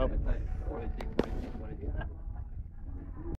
up.